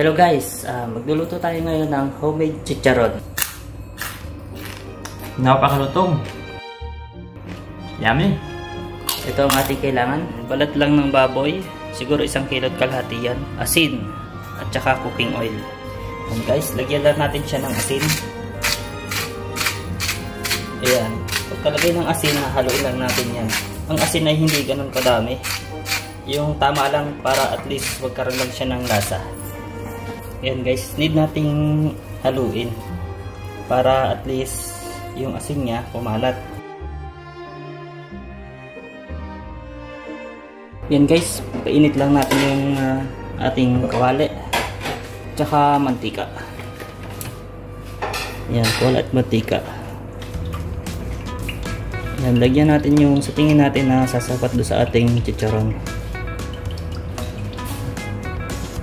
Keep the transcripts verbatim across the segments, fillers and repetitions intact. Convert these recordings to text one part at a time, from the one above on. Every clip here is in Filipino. Hello guys, uh, magluluto tayo ngayon ng homemade chicharon. Napakalutong. Yummy. Ito ang ating kailangan. Balat lang ng baboy. Siguro isang kilo at kalahati yan. Asin. At saka cooking oil. And guys, lagyan lang natin siya ng asin. Ayan. Pagkalagay ng asin, haluin lang natin yan. Ang asin ay hindi ganun kadami. Yung tama lang para at least wag karoon lang siya ng lasa. Ayan guys, need nating haluin para at least yung asin niya kumalat. Ayan guys, painit lang natin yung uh, ating kawali tsaka mantika. Ayan, kawali at mantika. Ayan, lagyan natin yung sa tingin natin na sasapat do sa ating chicharon.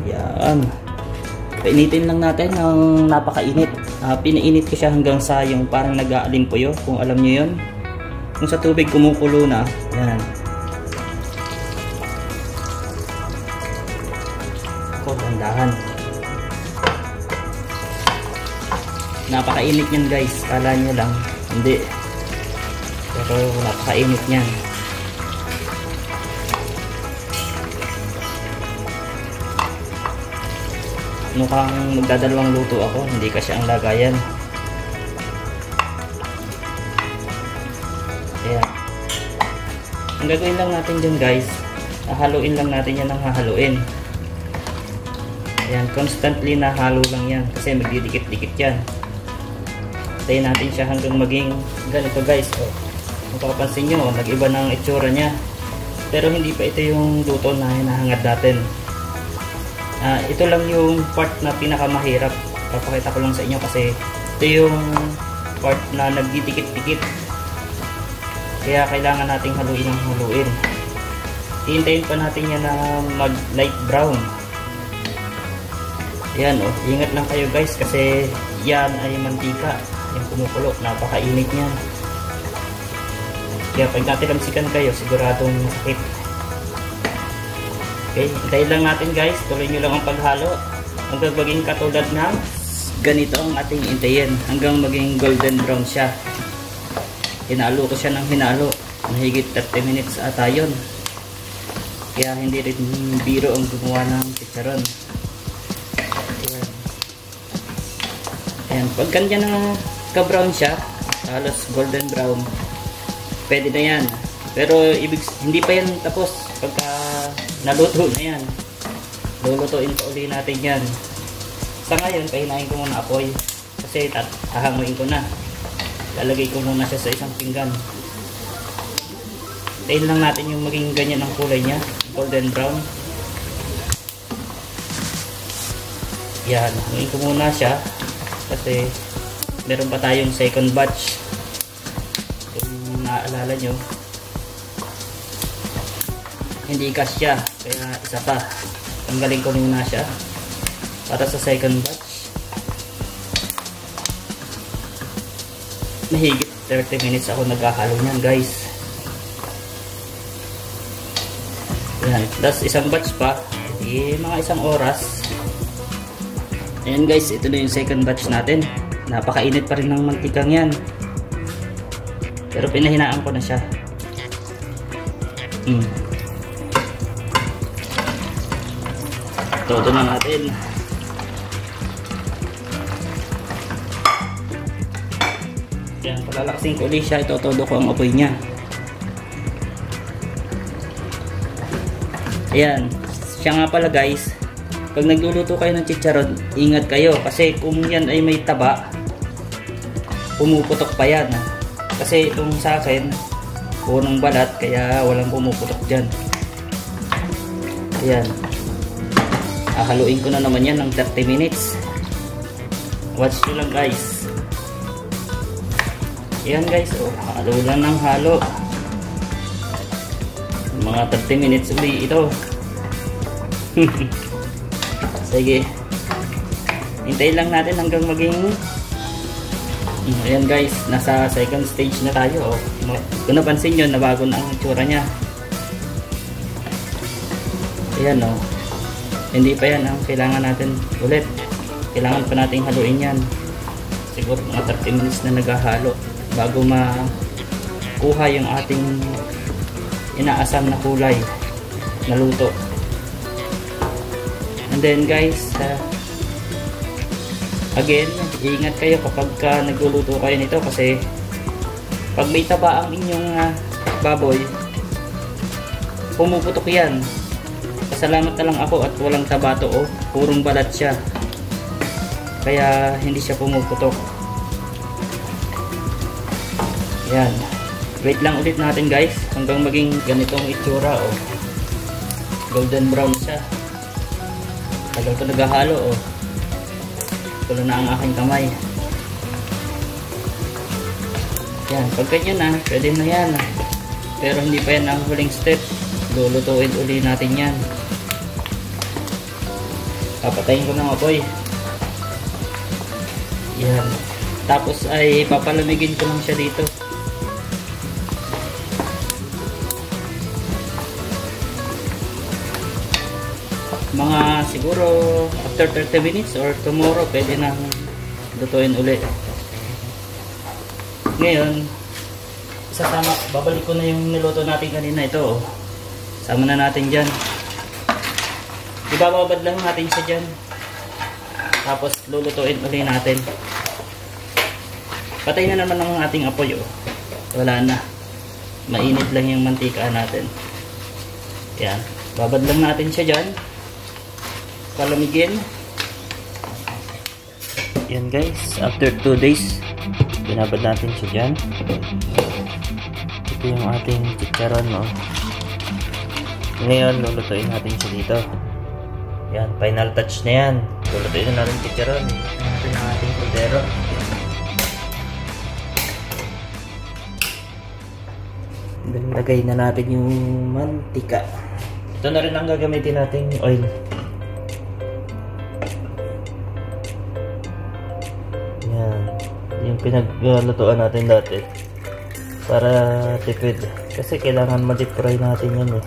Ayan. Painitin lang natin ng napakainit. Uh, pinainit ko siya hanggang sa yung parang nag-aalimpuyo, kung alam nyo yun. Kung sa tubig kumukulo na. Ayan. Ako, bandahan. Napakainit yan guys. Kala nyo lang. Hindi. Pero napakainit yan. Mukhang magdadalawang luto ako, hindi kasi ang lagayan. Ayan. Ang gagawin lang natin dyan guys, hahaluin lang natin yan ng hahaluin. Ayan, constantly nahalo lang yan kasi magdidikit-dikit yan. Tayin natin siya hanggang maging ganito guys. O, mapapansin nyo, nag-iba ng itsura niya. Pero hindi pa ito yung luto na hinahangad natin. Uh, ito lang yung part na pinakamahirap. Papakita ko lang sa inyo kasi ito yung part na nagdidikit-dikit. Kaya kailangan nating haluin ng haluin. Hihintayin pa natin yan na mag light brown. Ayan o. Oh, ingat lang kayo guys kasi yan ay mantika. Yung kumukulo. Napakainit niyan. Kaya pag natilamsikan kayo siguradong masakit. Okay, hintayin lang natin guys. Tuloy nyo lang ang paghalo hanggang maging katulad ng ganito ang ating hintayin hanggang maging golden brown siya. Hinalo ko siya ng hinalo. Mahigit thirty minutes ata yun. Kaya hindi rin biro ang gumawa ng chicharon. Ayan, pag ganyan na ka-brown siya, halos golden brown, pwede na yan. Pero ibig, hindi pa yan tapos. Pagka naluto na yan, lulutuin pa uli natin yan. Sa ngayon, pahinain ko muna apoy kasi hahanguin ko na. Lalagay ko muna siya sa isang pinggan. Tayin lang natin yung maging ganyan ang kulay niya, golden brown. Yan, hanguin ko muna siya kasi meron pa tayong second batch. Kung naaalala nyo, hindi kasya, kaya isa pa. Tanggalin ko muna siya para sa second batch. Mahigit thirty minutes ako naghahalo niyan guys. Ayan, tapos isang batch pa, e, mga isang oras. Ayan guys, ito na yung second batch natin. Napakainit pa rin ng mantikang yan. Pero pinahinaan ko na siya. Hmm. Toto na natin. Ayan, palalaksin ko ulit siya. Itotodo ko ang apoy niya. Ayan. Siya nga pala guys, pag nagluluto kayo ng chicharon, ingat kayo. Kasi kung yan ay may taba, pumuputok pa yan. Kasi itong sa akin, punong balat, kaya walang pumuputok dyan. Ayan. Haluin ko na naman yan ng thirty minutes. Watch nyo lang guys. Ayan guys, oh, halo lang ng halo. Mga thirty minutes ulit ito. Sige. Hintayin lang natin hanggang maging ayan guys, nasa second stage na tayo. Oh. Kung napansin nyo, nabago na ang itsura nya. Ayan o. Oh. Hindi pa yan ang kailangan natin ulit. Kailangan pa nating haluin yan. Siguro mga thirty minutes na naghahalo bago makuha yung ating inaasam na kulay na luto. And then guys, uh, again, ingat kayo kapag uh, nagluluto kayo nito kasi pag may taba ang inyong uh, baboy, pumuputok yan. Pasalamat na lang ako at walang taba to, oh. Purong balat siya. Kaya hindi siya pumuputok. Yan. Wait lang ulit natin guys hanggang maging ganitong itsura, oh. Golden brown siya. Halo ito naghahalo, oh. Tulo na ang aking kamay. Yan, pagka yun na, pwede na yan. Pero hindi pa yan ang huling step. Lulutuin uli natin yan. Papatayin ko ng apoy. Yan. Tapos ay papalamigin ko lang siya dito. Mga siguro after thirty minutes or tomorrow pwede nang lutuin ulit. Ngayon sasama, babalik ko na yung niluto natin kanina. Ito, sama na natin dyan, ibababad lang natin siya dyan tapos lulutuin ulit natin. Patay na naman ang ating apoy, oh. Wala na, mainit lang yung mantika natin. Yan, babad lang natin siya dyan, palamigin. Yan guys, after two days binabad natin siya dyan. Ito yung ating chicharon, no? Ngayon lulutuin natin siya dito. Yan, final touch na yan. Lulutuin na natin chicharon. Ito natin ang ating kaldero. Lagay na natin yung mantika. Ito na rin ang gagamitin nating oil. Pinaglutuan natin dati para tipid kasi kailangan ma-deep fry natin yun, eh.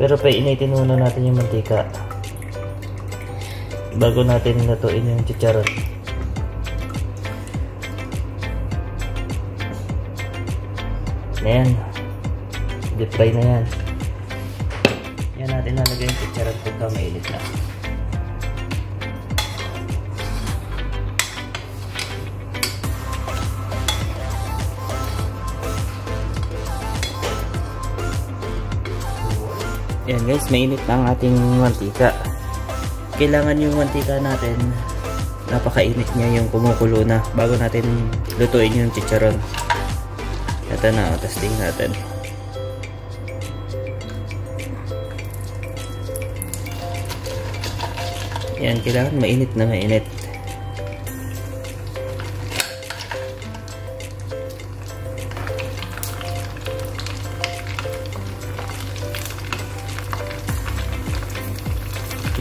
Pero painitin muna natin yung mantika bago natin lutuin yung chicharon. Ayan, deep fry na yan. Yan natin nalagay yung chicharon pagka mainit na. Ayan guys, mainit na ang ating mantika. Kailangan yung mantika natin napakainit niya, yung kumukulo na bago natin lutuin yung chicharon. Ito na, o, testing natin. Ayan, kailangan mainit na mainit.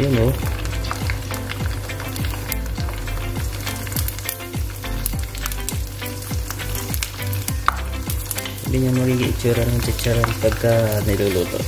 Yun, oh. Hindi niya magiging itsura ng chicharon pagka niluluto.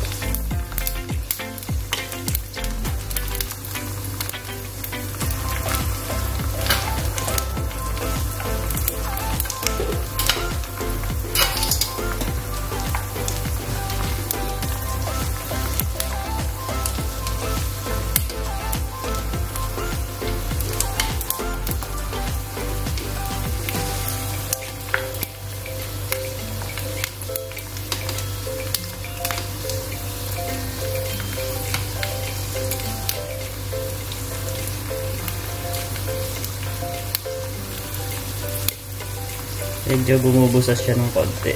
Medyo bumubusas siya ng konti.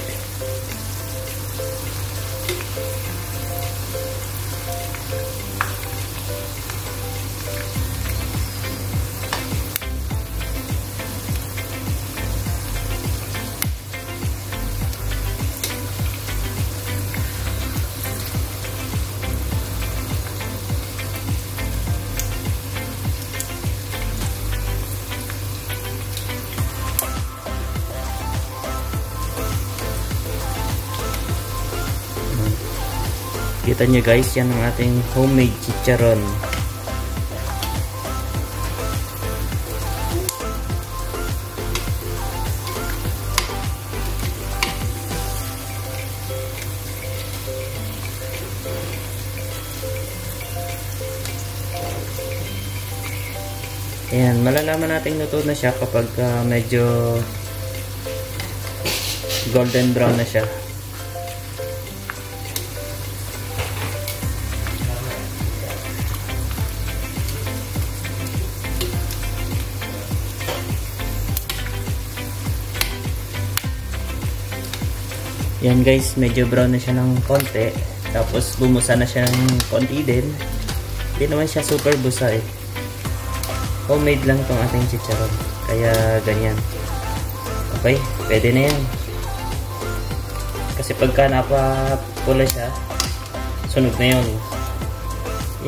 Kita nyo guys, yan ang ating homemade chicharon. Ayan, malalaman natin luto na siya kapag uh, medyo golden brown na siya. Ayan guys, medyo brown na siya ng konti. Tapos bumusa na siya ng konti din. Hindi naman siya super busa eh. Homemade lang tong ating chicharon, kaya ganyan. Okay, pwede na yan. Kasi pagka napapula siya, sunog na yun.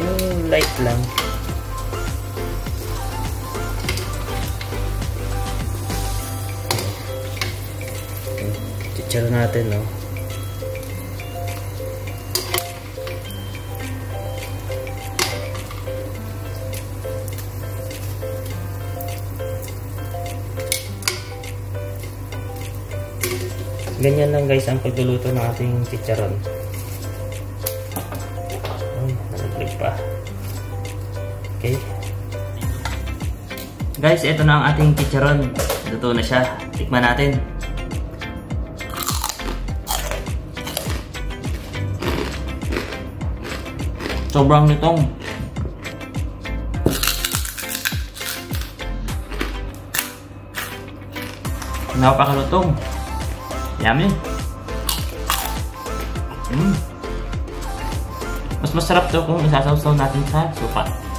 Yung light lang. Chicharon natin, no? Ganyan lang guys ang pagluluto ng ating chicharon. Ay, nalaglag pa. Okay. Guys, ito na ang ating chicharon. Luto na siya. Tikman natin. Sobrang nitong. Napakalutong. Yummy. Mm. Mas masarap to kung isasawsaw natin sa sopa.